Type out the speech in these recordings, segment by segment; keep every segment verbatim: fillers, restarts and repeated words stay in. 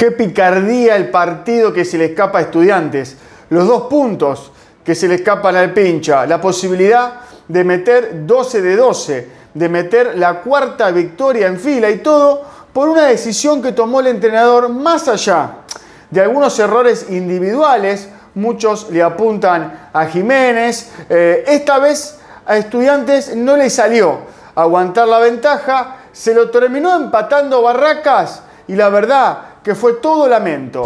Qué picardía el partido que se le escapa a Estudiantes. Los dos puntos que se le escapan al pincha. La posibilidad de meter doce de doce, de meter la cuarta victoria en fila y todo por una decisión que tomó el entrenador más allá de algunos errores individuales. Muchos le apuntan a Jiménez. Eh, esta vez a Estudiantes no le salió aguantar la ventaja. Se lo terminó empatando Barracas y la verdad que fue todo lamento.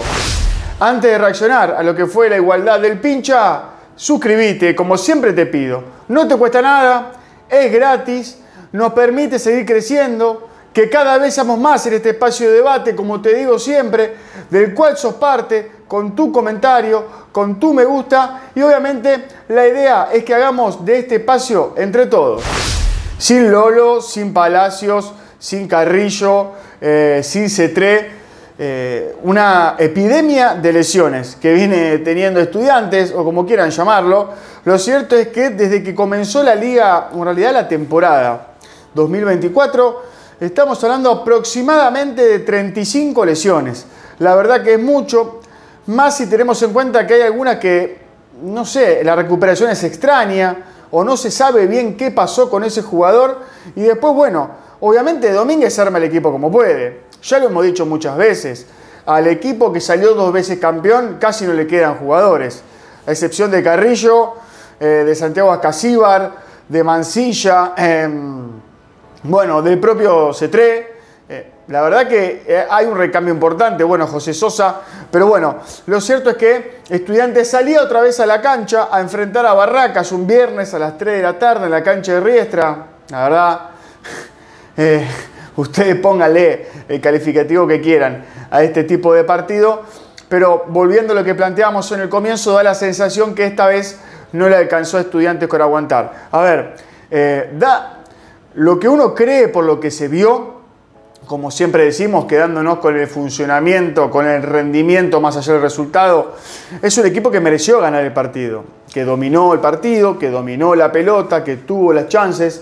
Antes de reaccionar a lo que fue la igualdad del pincha, suscríbete, como siempre te pido. No te cuesta nada, es gratis, nos permite seguir creciendo, que cada vez seamos más en este espacio de debate, como te digo siempre, del cual sos parte, con tu comentario, con tu me gusta, y obviamente la idea es que hagamos de este espacio entre todos. Sin Lolo, sin Palacios, sin Carrillo, eh, sin Cetré. Eh, una epidemia de lesiones que viene teniendo Estudiantes, o como quieran llamarlo. Lo cierto es que desde que comenzó la liga, en realidad la temporada dos mil veinticuatro, estamos hablando aproximadamente de treinta y cinco lesiones. La verdad que es mucho, más si tenemos en cuenta que hay algunas que, no sé, la recuperación es extraña o no se sabe bien qué pasó con ese jugador. Y después, bueno, obviamente Domínguez arma el equipo como puede. Ya lo hemos dicho muchas veces, al equipo que salió dos veces campeón casi no le quedan jugadores. A excepción de Carrillo, eh, de Santiago Ascacíbar, de Mancilla, eh, bueno, del propio Cetré. Eh, la verdad que eh, hay un recambio importante, bueno, José Sosa. Pero bueno, lo cierto es que Estudiantes salía otra vez a la cancha a enfrentar a Barracas un viernes a las tres de la tarde en la cancha de Riestra. La verdad... Eh, Ustedes pónganle el calificativo que quieran a este tipo de partido. Pero volviendo a lo que planteamos en el comienzo, da la sensación que esta vez no le alcanzó a Estudiantes con aguantar. A ver, eh, da lo que uno cree por lo que se vio, como siempre decimos, quedándonos con el funcionamiento, con el rendimiento más allá del resultado. Es un equipo que mereció ganar el partido, que dominó el partido, que dominó la pelota, que tuvo las chances.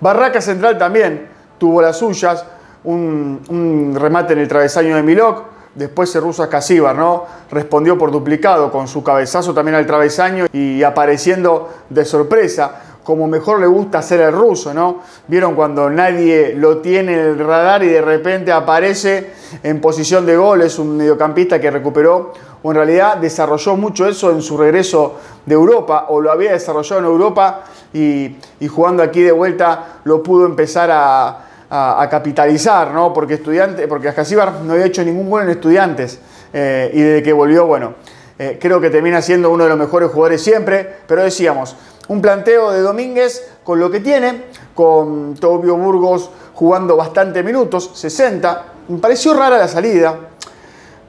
Barracas Central también tuvo las suyas, un, un remate en el travesaño de Milok, después se ruso Ascacíbar, ¿no? Respondió por duplicado con su cabezazo también al travesaño y apareciendo de sorpresa, como mejor le gusta hacer el ruso, ¿no? Vieron cuando nadie lo tiene en el radar y de repente aparece en posición de gol. Es un mediocampista que recuperó, o en realidad desarrolló mucho eso en su regreso de Europa, o lo había desarrollado en Europa y, y jugando aquí de vuelta lo pudo empezar a... A, a capitalizar, ¿no? Porque estudiante, porque Ascacíbar no había hecho ningún gol en Estudiantes, eh, y desde que volvió, bueno, eh, creo que termina siendo uno de los mejores jugadores siempre. Pero decíamos, un planteo de Domínguez con lo que tiene, con Tobio Burgos jugando bastante minutos, sesenta, me pareció rara la salida.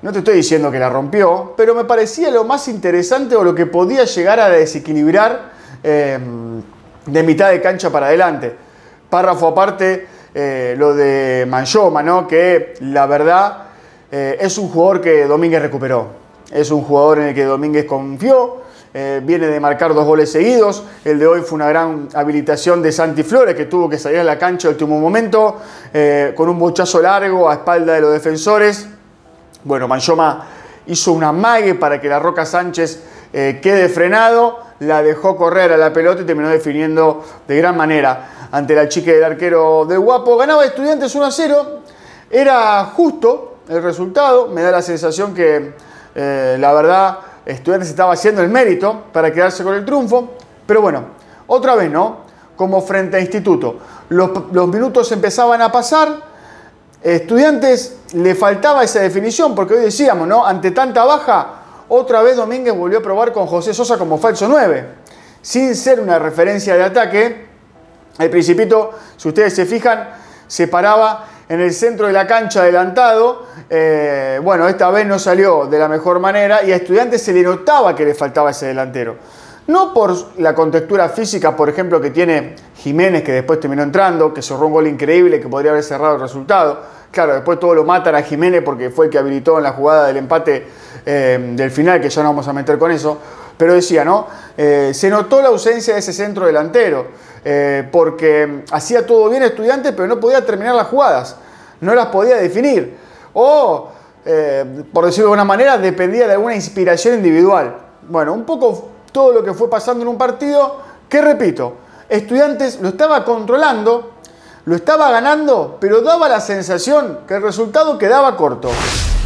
No te estoy diciendo que la rompió, pero me parecía lo más interesante o lo que podía llegar a desequilibrar eh, de mitad de cancha para adelante. Párrafo aparte, Eh, lo de Manjoma, ¿no? Que la verdad eh, es un jugador que Domínguez recuperó. Es un jugador en el que Domínguez confió. Eh, viene de marcar dos goles seguidos. El de hoy fue una gran habilitación de Santi Flores, que tuvo que salir a la cancha al último momento, eh, con un bochazo largo a espalda de los defensores. Bueno, Manjoma hizo un amague para que la Roca Sánchez eh, quede frenado. La dejó correr a la pelota y terminó definiendo de gran manera ante la chique del arquero del Guapo. Ganaba Estudiantes uno a cero. Era justo el resultado. Me da la sensación que eh, la verdad Estudiantes estaba haciendo el mérito para quedarse con el triunfo. Pero bueno, otra vez, ¿no? Como frente a Instituto. Los, los minutos empezaban a pasar. Estudiantes le faltaba esa definición porque hoy decíamos, ¿no? Ante tanta baja... Otra vez Domínguez volvió a probar con José Sosa como falso nueve. Sin ser una referencia de ataque, el Principito, si ustedes se fijan, se paraba en el centro de la cancha adelantado. Eh, bueno, esta vez no salió de la mejor manera y a Estudiantes se le notaba que le faltaba ese delantero. No por la contextura física, por ejemplo, que tiene Jiménez, que después terminó entrando, que cerró un gol increíble, que podría haber cerrado el resultado. Claro, después todo lo matan a Jiménez porque fue el que habilitó en la jugada del empate eh, del final, que ya no vamos a meter con eso. Pero decía, ¿no? Eh, se notó la ausencia de ese centro delantero, eh, porque hacía todo bien Estudiantes, pero no podía terminar las jugadas, no las podía definir. O eh, por decirlo de alguna manera, dependía de alguna inspiración individual. Bueno, un poco todo lo que fue pasando en un partido que, repito, Estudiantes lo estaba controlando, lo estaba ganando, pero daba la sensación que el resultado quedaba corto.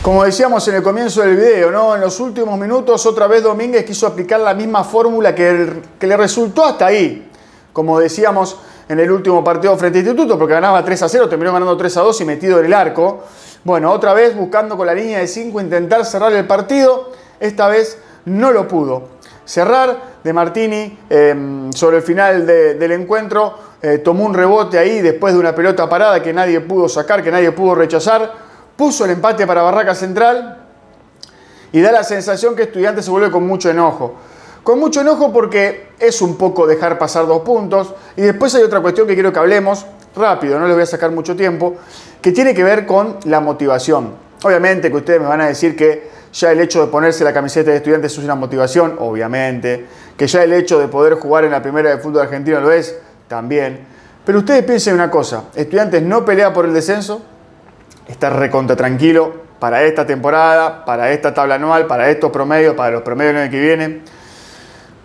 Como decíamos en el comienzo del video, ¿no? En los últimos minutos otra vez Domínguez quiso aplicar la misma fórmula que, que le resultó hasta ahí. Como decíamos en el último partido frente a Instituto, porque ganaba tres a cero, terminó ganando tres a dos y metido en el arco. Bueno, otra vez buscando con la línea de cinco intentar cerrar el partido, esta vez no lo pudo cerrar. De Martini eh, sobre el final de, del encuentro eh, tomó un rebote ahí después de una pelota parada que nadie pudo sacar, que nadie pudo rechazar. Puso el empate para Barracas Central y da la sensación que Estudiantes se vuelve con mucho enojo. Con mucho enojo porque es un poco dejar pasar dos puntos. Y después hay otra cuestión que quiero que hablemos rápido, no les voy a sacar mucho tiempo, que tiene que ver con la motivación. Obviamente que ustedes me van a decir que ya el hecho de ponerse la camiseta de Estudiantes es una motivación, obviamente. Que ya el hecho de poder jugar en la primera de fútbol argentino lo es, también. Pero ustedes piensen una cosa, Estudiantes no pelea por el descenso, está recontra tranquilo para esta temporada, para esta tabla anual, para estos promedios, para los promedios del año que viene.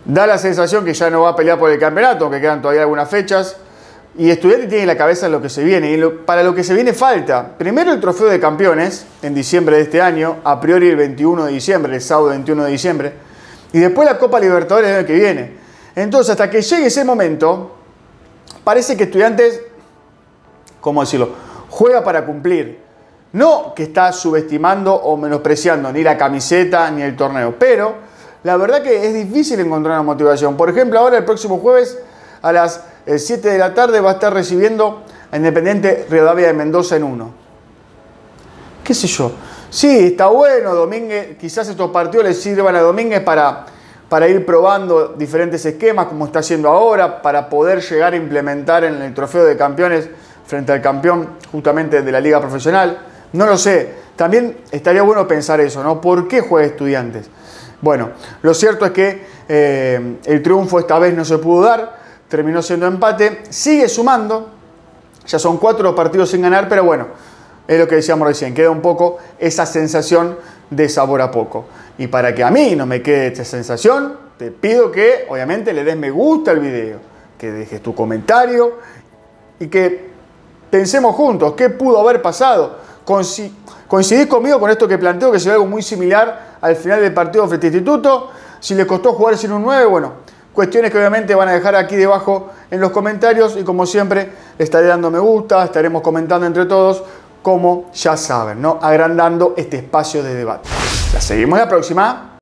Da la sensación que ya no va a pelear por el campeonato, que quedan todavía algunas fechas. Y Estudiantes tiene en la cabeza lo que se viene. Y lo, para lo que se viene falta, primero el Trofeo de Campeones, en diciembre de este año, a priori el veintiuno de diciembre, el sábado veintiuno de diciembre. Y después la Copa Libertadores del año que viene. Entonces, hasta que llegue ese momento, parece que Estudiantes, ¿cómo decirlo?, juega para cumplir. No que está subestimando o menospreciando ni la camiseta ni el torneo, pero la verdad que es difícil encontrar una motivación. Por ejemplo, ahora el próximo jueves a las siete de la tarde va a estar recibiendo a Independiente Rivadavia de Mendoza en uno. ¿Qué sé yo? Sí, está bueno, Domínguez, quizás estos partidos le sirvan a Domínguez para, para ir probando diferentes esquemas, como está haciendo ahora, para poder llegar a implementar en el Trofeo de Campeones frente al campeón justamente de la Liga Profesional. No lo sé, también estaría bueno pensar eso, ¿no? ¿Por qué juega Estudiantes? Bueno, lo cierto es que eh, el triunfo esta vez no se pudo dar, terminó siendo empate, sigue sumando, ya son cuatro los partidos sin ganar, pero bueno, es lo que decíamos recién, queda un poco esa sensación de sabor a poco. Y para que a mí no me quede esta sensación, te pido que, obviamente, le des me gusta al video, que dejes tu comentario y que pensemos juntos qué pudo haber pasado. ¿Coincidís conmigo con esto que planteo, que será algo muy similar al final del partido frente a Instituto? Si les costó jugar sin un nueve, bueno, cuestiones que obviamente van a dejar aquí debajo en los comentarios. Y como siempre, estaré dando me gusta, estaremos comentando entre todos, como ya saben, ¿no? Agrandando este espacio de debate. La seguimos la próxima.